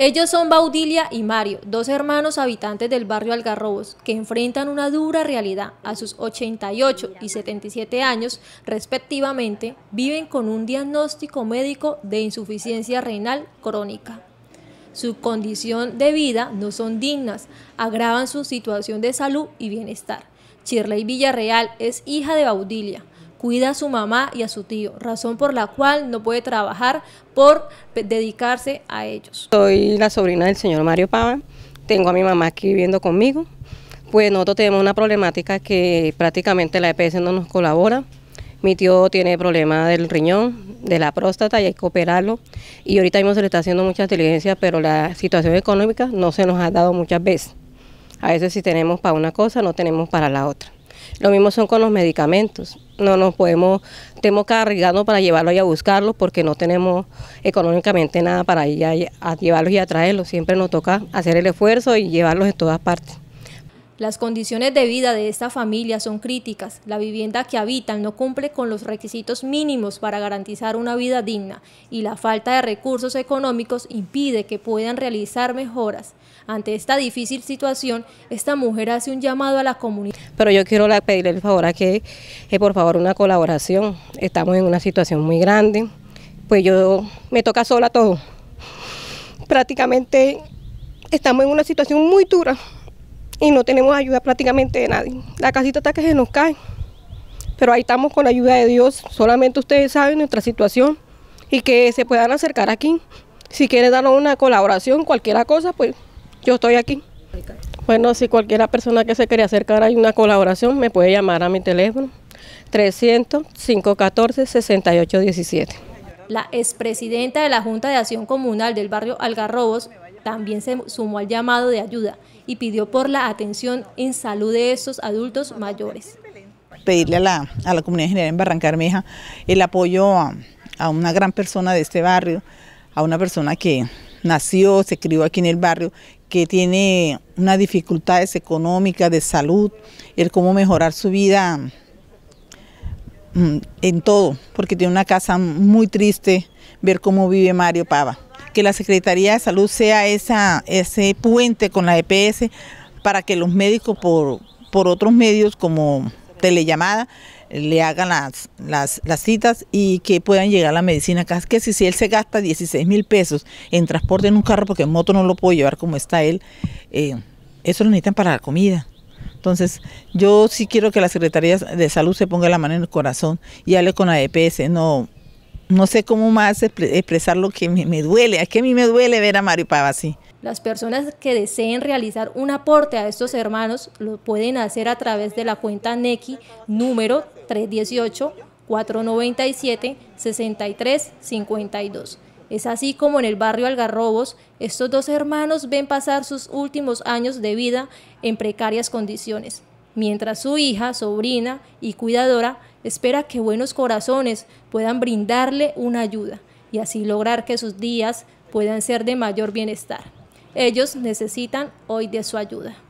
Ellos son Baudilia y Mario, dos hermanos habitantes del barrio Algarrobos, que enfrentan una dura realidad. A sus 88 y 77 años, respectivamente, viven con un diagnóstico médico de insuficiencia renal crónica. Su condición de vida no son dignas, agravan su situación de salud y bienestar. Chirley Villarreal es hija de Baudilia. Cuida a su mamá y a su tío, razón por la cual no puede trabajar por dedicarse a ellos. Soy la sobrina del señor Mario Pava, tengo a mi mamá aquí viviendo conmigo. Pues nosotros tenemos una problemática que prácticamente la EPS no nos colabora. Mi tío tiene problemas del riñón, de la próstata y hay que operarlo. Y ahorita mismo se le está haciendo muchas diligencias, pero la situación económica no se nos ha dado muchas veces. A veces si tenemos para una cosa, no tenemos para la otra. Lo mismo son con los medicamentos, no nos podemos, tenemos que arriesgarnos para llevarlos y a buscarlos porque no tenemos económicamente nada para ir a llevarlos y a traerlos, siempre nos toca hacer el esfuerzo y llevarlos de todas partes. Las condiciones de vida de esta familia son críticas, la vivienda que habitan no cumple con los requisitos mínimos para garantizar una vida digna y la falta de recursos económicos impide que puedan realizar mejoras. Ante esta difícil situación, esta mujer hace un llamado a la comunidad. Pero yo quiero pedirle el favor a que por favor una colaboración, estamos en una situación muy grande, pues yo me toca sola todo, prácticamente estamos en una situación muy dura. Y no tenemos ayuda prácticamente de nadie. La casita está que se nos cae, pero ahí estamos con la ayuda de Dios. Solamente ustedes saben nuestra situación y que se puedan acercar aquí. Si quieren darnos una colaboración, cualquier cosa, pues yo estoy aquí. Bueno, si cualquier persona que se quiera acercar a una colaboración, me puede llamar a mi teléfono 300-514-6817. La expresidenta de la Junta de Acción Comunal del barrio Algarrobos también se sumó al llamado de ayuda y pidió por la atención en salud de estos adultos mayores. Pedirle a la comunidad general en Barrancabermeja el apoyo a una gran persona de este barrio, a una persona que nació, se crió aquí en el barrio, que tiene unas dificultades económicas, de salud, el cómo mejorar su vida en todo, porque tiene una casa muy triste, ver cómo vive Mario Pava. Que la Secretaría de Salud sea ese puente con la EPS para que los médicos por otros medios como telellamada le hagan las citas y que puedan llegar a la medicina acá. Que si él se gasta 16.000 pesos en transporte en un carro porque en moto no lo puedo llevar como está él, eso lo necesitan para la comida. Entonces yo sí quiero que la Secretaría de Salud se ponga la mano en el corazón y hable con la EPS, No sé cómo más expresar lo que me duele, es que a mí me duele ver a Mario Pava así. Las personas que deseen realizar un aporte a estos hermanos lo pueden hacer a través de la cuenta NEQUI número 318-497-6352. Es así como en el barrio Algarrobos, estos dos hermanos ven pasar sus últimos años de vida en precarias condiciones, mientras su hija, sobrina y cuidadora espera que buenos corazones puedan brindarle una ayuda y así lograr que sus días puedan ser de mayor bienestar. Ellos necesitan hoy de su ayuda.